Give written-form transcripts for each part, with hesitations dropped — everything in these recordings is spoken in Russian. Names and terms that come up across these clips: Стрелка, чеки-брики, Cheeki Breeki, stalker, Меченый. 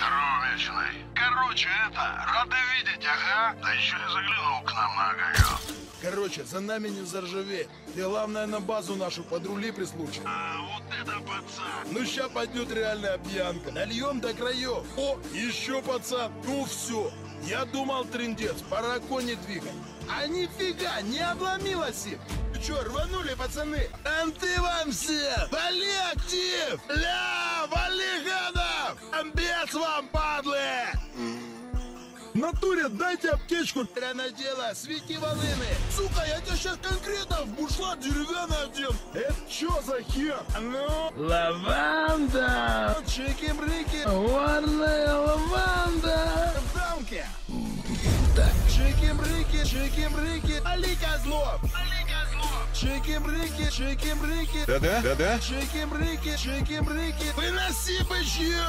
здоровечный. Короче, это, рады видеть, ага. Да еще и заглянул к нам на огонек. Короче, за нами не заржавей. Ты, главное, на базу нашу подрули при случае. А, вот это пацан. Ну, ща пойдет реальная пьянка. Нальем до краев. О, еще пацан. Ну, все. Я думал, трындец, пора кони двигать. А нифига, не обломилось их. Че, рванули, пацаны? Анты вам все! Вали актив! Ля, вали гадов! Амбец вам, падлы! Натуре, дайте аптечку! Тряно дело, свети волыны! Сука, я тебя сейчас конкретно в бушлат деревянный одел! Это чё за хер? Ну? Лаванда! Чеки-брики! Варная лаванда! В дамке! Чеки-брики, чеки-брики! Али, козлов! Чеки-брики, чеки-брики. Да-да, да-да. Чеки-брики, чеки-брики. Выноси бычье.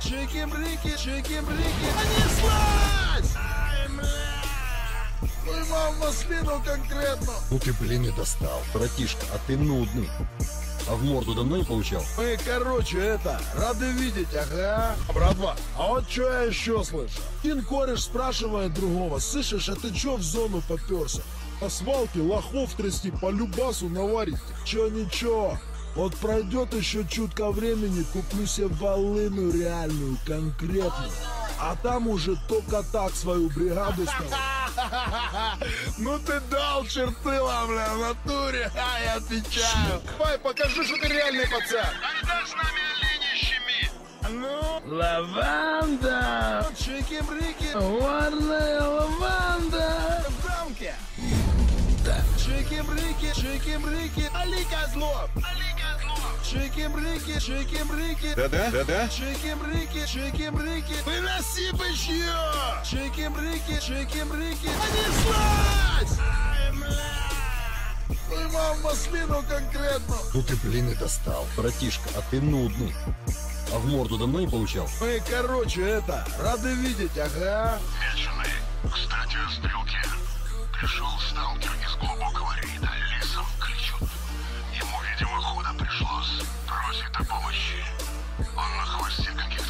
Чеки-брики, чеки-брики. Понеслась! Ай, бля! Ну и мам на спину конкретно. Ну ты, блин, не достал. Братишка, а ты нудный. А в морду давно не получал? Мы, короче, это, рады видеть, ага. Братва, а вот что я еще слышу? Один кореш спрашивает другого: слышишь, а ты че в зону поперся? На свалке лохов трясти, по любасу наварить. Че ничего, вот пройдет еще чутка времени, куплю себе волыну реальную, конкретную. А там уже только так свою бригаду ставлю. Ну ты дал, чертыла, бля, в натуре. А я отвечаю. Давай, покажи, что ты реальный пацан. Айда с нами олени щеми. Ну? Лаванда. Чики-брики. Варная лаванда. В дамке. Чики-брики, чики-брики, али козлов! Чики-брики, чики-брики. Да-да, да-да. Чики-брики, чики-брики. Выноси бычье! Чики-брики, чики-брики. Понеслась! Ай, бля! Твою маму на спину конкретно. Ну ты, блин, и достал. Братишка, а ты нудный. А в морду давно не получал? Мы, короче, это, рады видеть, ага. Меченый, кстати, о стрелке. Пришел сталкер из глубокого рейда, лесом кричут. Ему, видимо, худо пришлось, просит о помощи. Он на хвосте каких-то